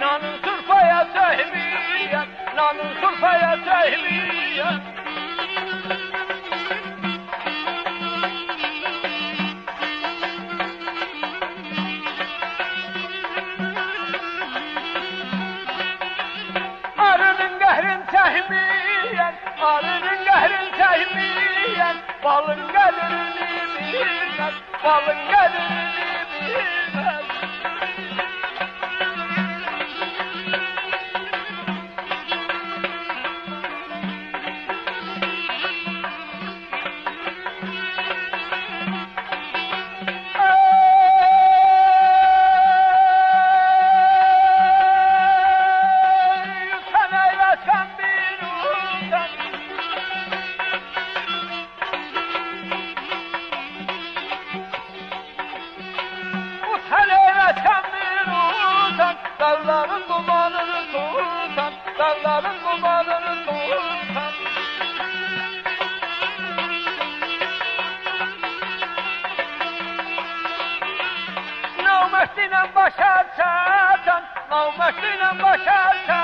nanın surfaya cahiliyen, nanın surfaya cahiliyen. Arının gehrin cahiliyen, arının gehrin cahiliyen, balın gelirini bilmez, balın gelirini bilmez. Dalların dumanını tutan, dalların dumanını tutan. Navmehtine başa çatan, navmehtine başa çatan.